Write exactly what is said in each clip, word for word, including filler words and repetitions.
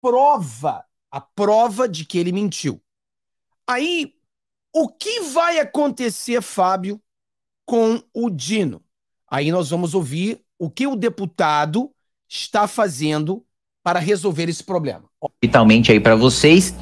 prova, a prova de que ele mentiu. Aí, o que vai acontecer, Fábio, com o Dino? Aí nós vamos ouvir o que o deputado está fazendo para resolver esse problema. Finalmente aí para vocês,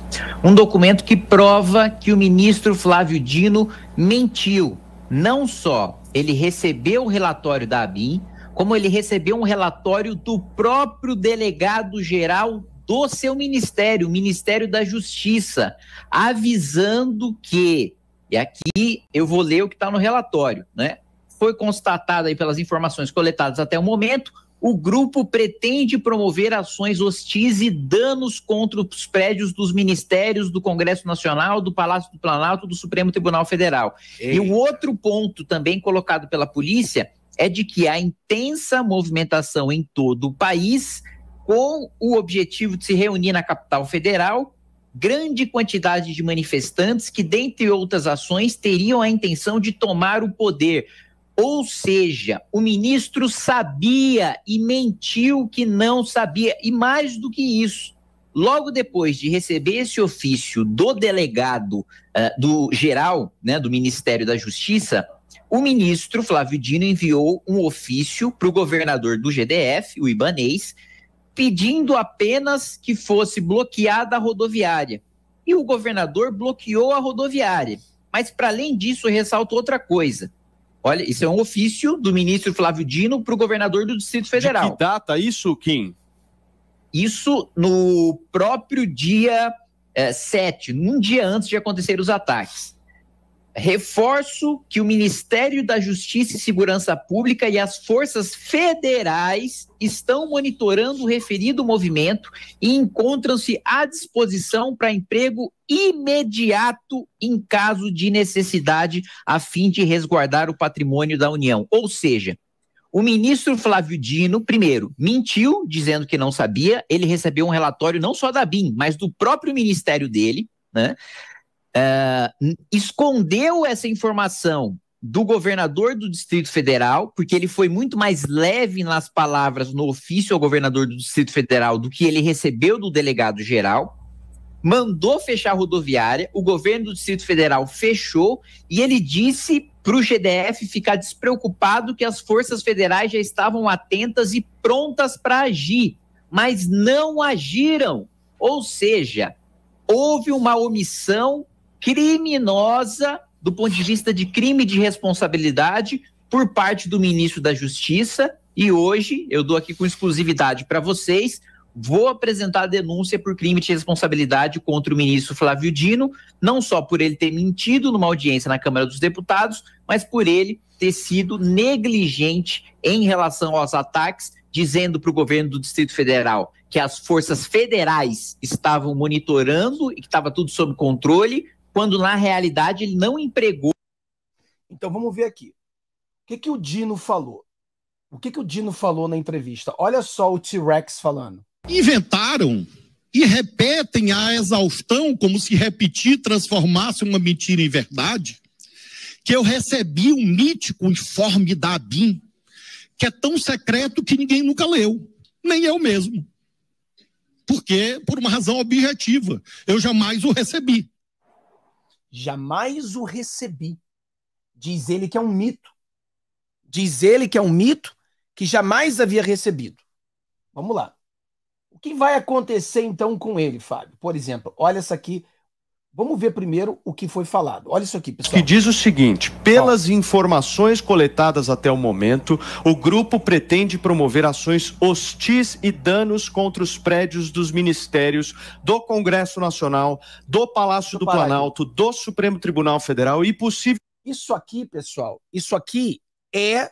um documento que prova que o ministro Flávio Dino mentiu. Não só ele recebeu o relatório da ABIN, como ele recebeu um relatório do próprio delegado-geral do seu ministério, o Ministério da Justiça, avisando que, e aqui eu vou ler o que está no relatório, né? Foi constatado aí pelas informações coletadas até o momento, o grupo pretende promover ações hostis e danos contra os prédios dos ministérios do Congresso Nacional, do Palácio do Planalto, do Supremo Tribunal Federal. Ei. E o outro ponto também colocado pela polícia é de que há intensa movimentação em todo o país com o objetivo de se reunir na capital federal, grande quantidade de manifestantes que, dentre outras ações, teriam a intenção de tomar o poder. Ou seja, o ministro sabia e mentiu que não sabia. E mais do que isso, logo depois de receber esse ofício do delegado, uh, do geral, né, do Ministério da Justiça, o ministro Flávio Dino enviou um ofício para o governador do G D F, o Ibanês, pedindo apenas que fosse bloqueada a rodoviária. E o governador bloqueou a rodoviária. Mas, para além disso, eu ressalto outra coisa. Olha, isso é um ofício do ministro Flávio Dino para o governador do Distrito Federal. De que data isso, Kim? Isso no próprio dia é, sete, um dia antes de acontecer os ataques. Reforço que o Ministério da Justiça e Segurança Pública e as forças federais estão monitorando o referido movimento e encontram-se à disposição para emprego imediato em caso de necessidade, a fim de resguardar o patrimônio da União. Ou seja, o ministro Flávio Dino, primeiro, mentiu, dizendo que não sabia. Ele recebeu um relatório não só da ABIN, mas do próprio ministério dele, né? Uh, escondeu essa informação do governador do Distrito Federal, porque ele foi muito mais leve nas palavras no ofício ao governador do Distrito Federal do que ele recebeu do delegado-geral, mandou fechar a rodoviária, o governo do Distrito Federal fechou e ele disse para o G D F ficar despreocupado que as forças federais já estavam atentas e prontas para agir, mas não agiram, ou seja, houve uma omissão criminosa do ponto de vista de crime de responsabilidade por parte do ministro da Justiça e hoje, eu dou aqui com exclusividade para vocês, vou apresentar a denúncia por crime de responsabilidade contra o ministro Flávio Dino, não só por ele ter mentido numa audiência na Câmara dos Deputados, mas por ele ter sido negligente em relação aos ataques, dizendo para o governo do Distrito Federal que as forças federais estavam monitorando e que estava tudo sob controle, quando na realidade ele não empregou. Então vamos ver aqui. O que, que o Dino falou? O que, que o Dino falou na entrevista? Olha só o T-Rex falando. Inventaram e repetem a exaustão, como se repetir transformasse uma mentira em verdade, que eu recebi um mítico informe da ABIN, que é tão secreto que ninguém nunca leu, nem eu mesmo. Porque, por uma razão objetiva, eu jamais o recebi. Jamais o recebi. Diz ele que é um mito. Diz ele que é um mito que jamais havia recebido. Vamos lá. O que vai acontecer, então, com ele, Fábio? Por exemplo, olha isso aqui. Vamos ver primeiro o que foi falado. Olha isso aqui, pessoal. Que diz o seguinte: pelas informações coletadas até o momento, o grupo pretende promover ações hostis e danos contra os prédios dos ministérios do Congresso Nacional, do Palácio do Planalto, do Supremo Tribunal Federal e possível... Isso aqui, pessoal, isso aqui é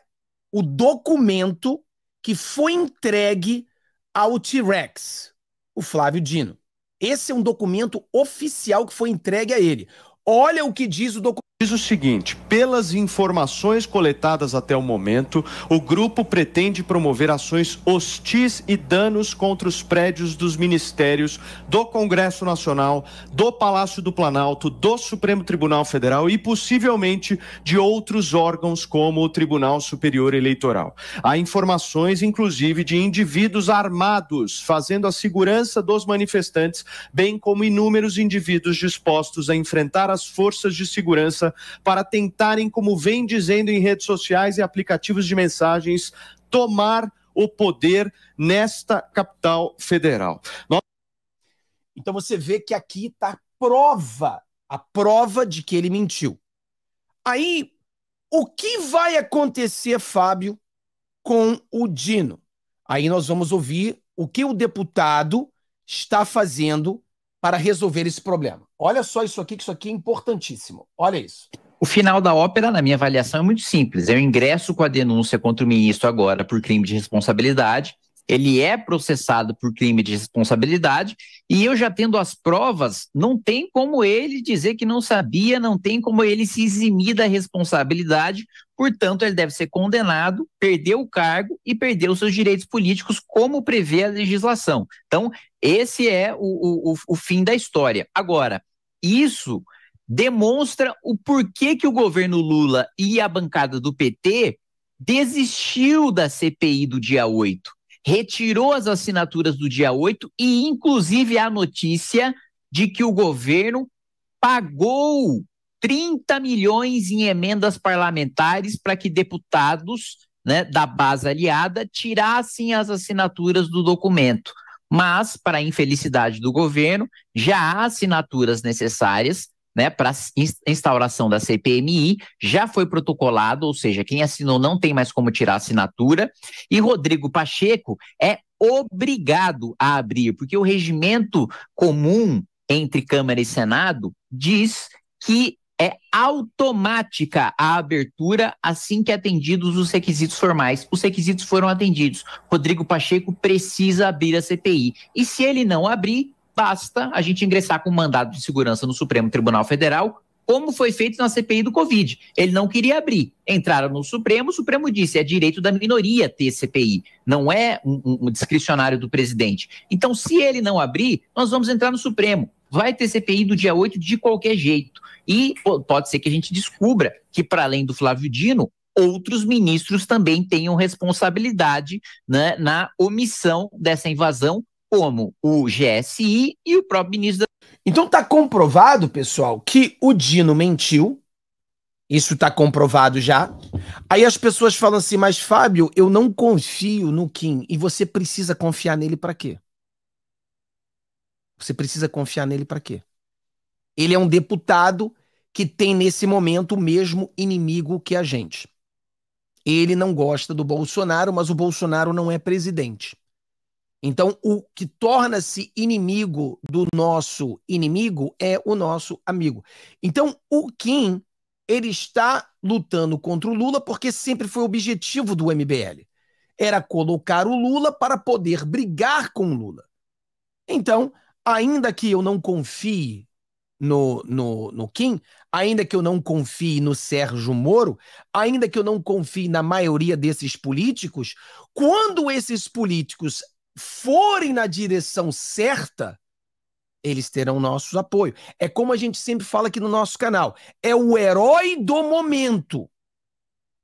o documento que foi entregue ao T-Rex, o Flávio Dino. Esse é um documento oficial que foi entregue a ele. Olha o que diz o documento. Diz o seguinte: pelas informações coletadas até o momento, o grupo pretende promover ações hostis e danos contra os prédios dos ministérios, do Congresso Nacional, do Palácio do Planalto, do Supremo Tribunal Federal e possivelmente de outros órgãos como o Tribunal Superior Eleitoral. Há informações, inclusive, de indivíduos armados fazendo a segurança dos manifestantes, bem como inúmeros indivíduos dispostos a enfrentar as forças de segurança para tentarem, como vem dizendo em redes sociais e aplicativos de mensagens, tomar o poder nesta capital federal. Nós... Então você vê que aqui está a prova, a prova de que ele mentiu. Aí, o que vai acontecer, Fábio, com o Dino? Aí nós vamos ouvir o que o deputado está fazendo para resolver esse problema. Olha só isso aqui, que isso aqui é importantíssimo. Olha isso. O final da ópera, na minha avaliação, é muito simples. Eu ingresso com a denúncia contra o ministro agora por crime de responsabilidade. Ele é processado por crime de responsabilidade e eu já tendo as provas, não tem como ele dizer que não sabia, não tem como ele se eximir da responsabilidade. Portanto, ele deve ser condenado, perder o cargo e perder os seus direitos políticos, como prevê a legislação. Então, esse é o, o, o fim da história. Agora, isso demonstra o porquê que o governo Lula e a bancada do P T desistiu da C P I do dia oito, retirou as assinaturas do dia oito e, inclusive, a notícia de que o governo pagou trinta milhões em emendas parlamentares para que deputados, né, da base aliada tirassem as assinaturas do documento. Mas, para a infelicidade do governo, já há assinaturas necessárias, né, para a instauração da C P M I, já foi protocolado, ou seja, quem assinou não tem mais como tirar a assinatura, e Rodrigo Pacheco é obrigado a abrir, porque o regimento comum entre Câmara e Senado diz que é automática a abertura assim que atendidos os requisitos formais. Os requisitos foram atendidos. Rodrigo Pacheco precisa abrir a C P I. E se ele não abrir, basta a gente ingressar com mandado de segurança no Supremo Tribunal Federal, como foi feito na C P I do Covid. Ele não queria abrir. Entraram no Supremo, o Supremo disse, é direito da minoria ter C P I, não é um, um discricionário do presidente. Então, se ele não abrir, nós vamos entrar no Supremo. Vai ter C P I do dia oito de qualquer jeito. E pode ser que a gente descubra que, para além do Flávio Dino, outros ministros também tenham responsabilidade, né, na omissão dessa invasão, como o G S I e o próprio ministro da... Então tá comprovado, pessoal, que o Dino mentiu. Isso tá comprovado já. Aí as pessoas falam assim, mas Fábio, eu não confio no Kim. E você precisa confiar nele para quê? Você precisa confiar nele para quê? Ele é um deputado que tem, nesse momento, o mesmo inimigo que a gente. Ele não gosta do Bolsonaro, mas o Bolsonaro não é presidente. Então, o que torna-se inimigo do nosso inimigo é o nosso amigo. Então, o Kim, ele está lutando contra o Lula porque sempre foi o objetivo do M B L. Era colocar o Lula para poder brigar com o Lula. Então, ainda que eu não confie no, no, no Kim, ainda que eu não confie no Sérgio Moro, ainda que eu não confie na maioria desses políticos, quando esses políticos forem na direção certa, eles terão nosso apoio. É como a gente sempre fala aqui no nosso canal, é o herói do momento.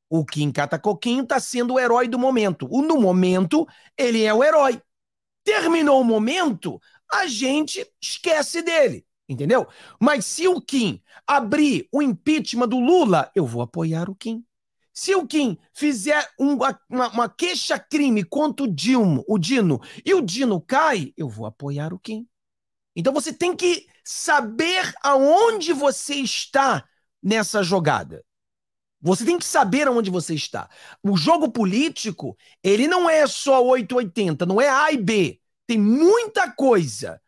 O Kim Catacoquinho está sendo o herói do momento. No momento, ele é o herói. Terminou o momento, a gente esquece dele, entendeu? Mas se o Kim abrir o impeachment do Lula, eu vou apoiar o Kim. Se o Kim fizer um, uma, uma queixa-crime contra o, Dilma, o Dino e o Dino cai, eu vou apoiar o Kim. Então você tem que saber aonde você está nessa jogada. Você tem que saber aonde você está. O jogo político, ele não é só oito oitenta, não é A e B. Tem muita coisa.